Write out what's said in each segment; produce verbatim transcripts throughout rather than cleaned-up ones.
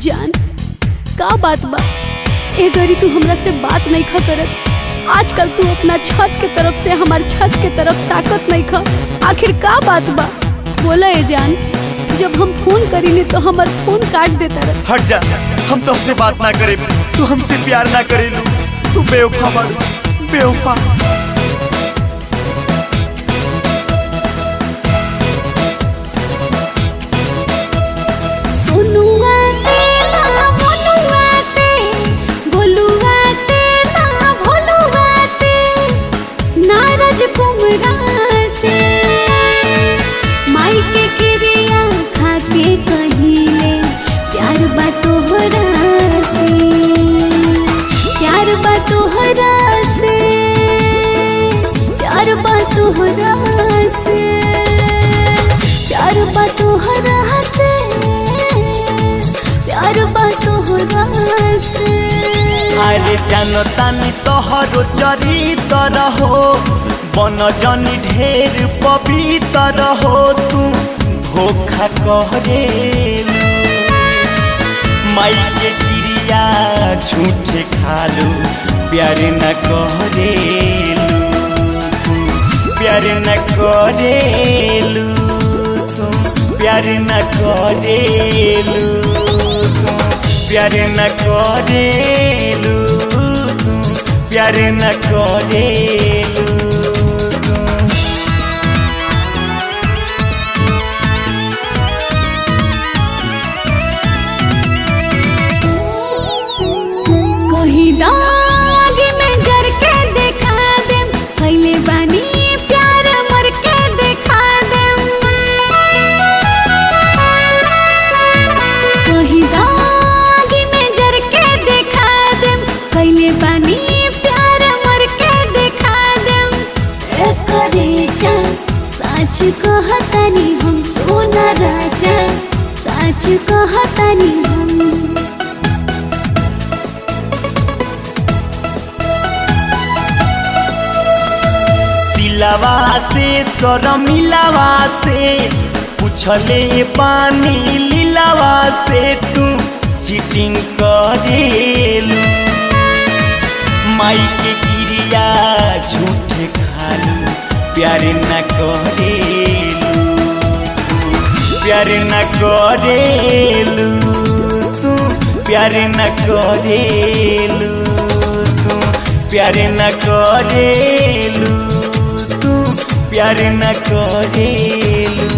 जान का बात बा, ए घड़ी तू हमरा से बात नहीं खा करत। आजकल तू अपना छत के तरफ से हमारे छत के तरफ ताकत नहीं खा, आखिर का बात बा? बोला ए जान, जब हम फोन करीनी तो हमार फोन काट देता रह। हट जा, हम तो से बात ना करे, तू हमसे प्यार ना करे लू, तू बेवफा मारू, बेवफा। अरे जानो तानी तोहरो चरित्र हो, बन जनी ढेर पवित्र हो, तू धोखा करे माई के क्रिया झूठे खालू, प्यार न करे तू, प्यार न करे तू, प्यार न करे प्यार न करे लू, प्यार न करे लू। कहीं दाग में जर के देखा दे, कैले बानी प्यार मर के देखा दे। कहीं साच कहतानी हम सोना राजा, साच कहतानी हम। सिलावा से शरमिलावा से पूछले पानी लीलावा से, तू चीटिंग करेलू माई के क्रिया झूठे खालू, प्यार न करे लू, प्यार न करे लू, तू प्यार न करे लू, तू प्यार न करे लू, तू प्यार न करे लू।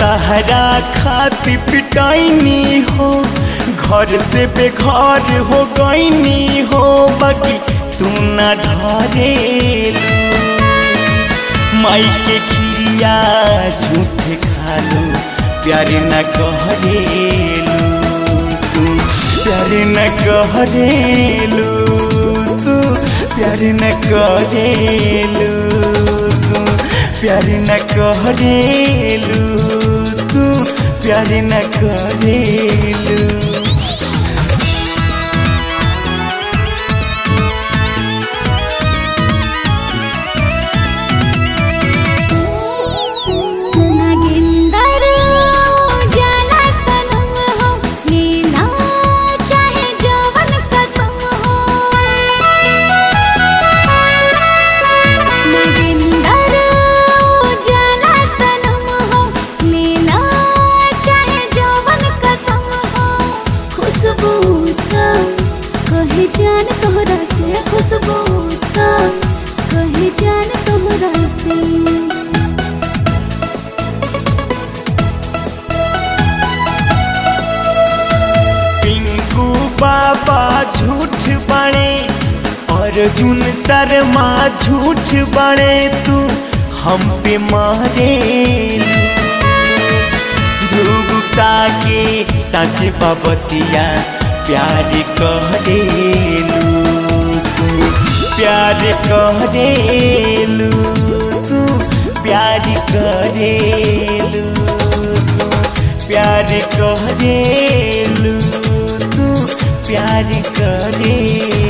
तहरा खाती पिटाईनी हो, घर से बेघर हो गईनी हो, बाकी तू न ढरेलू माई के क्रिया झूठे खालू, प्यार न करेलू तू, प्यार न करेलू तू, प्यार न करेलू तू, प्यार न करेलू, प्यार न करेलू। झूठ बड़े अर्जुन शर्मा झूठ बड़े तू हम पे मारे ध्रुवता के सच बबतिया प्यार कह दे तू प्यार कह दे तू प्यार कह दे प्यार कह दे तू प्यार कह दे।